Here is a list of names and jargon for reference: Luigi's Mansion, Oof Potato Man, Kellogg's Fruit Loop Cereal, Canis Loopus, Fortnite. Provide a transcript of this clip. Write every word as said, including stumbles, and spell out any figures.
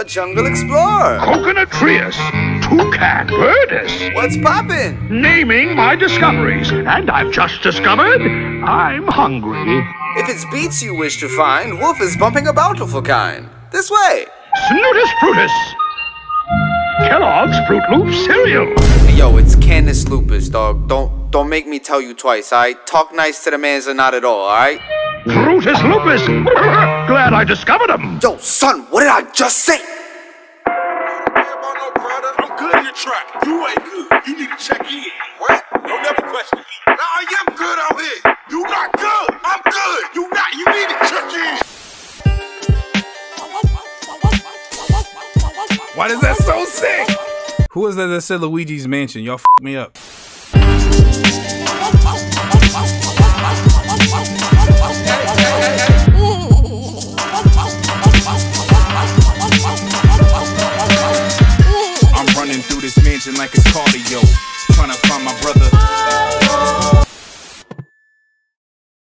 a jungle explorer. Coconut treeus, toucan birdus. What's poppin'? Naming my discoveries, and I've just discovered I'm hungry. If it's beets you wish to find, Wolf is bumping a bountiful kind. This way. Snutus Brutus. Kellogg's Fruit Loop Cereal. Yo, it's Canis Loopus, dog. Don't don't make me tell you twice, alright? Talk nice to the mans or not at all, alright? Fruitus Lupus! Glad I discovered him! Yo, son, what did I just say? I'm good at your track. You ain't good. You need to check in. What? Don't ever question me. Now I am good out here. You not good. I'm good. You not. You need to check in. Why does that sound sick? Who was that that said Luigi's Mansion? Y'all f***ed me up. I'm running through this mansion like it's cardio, trying to find my brother.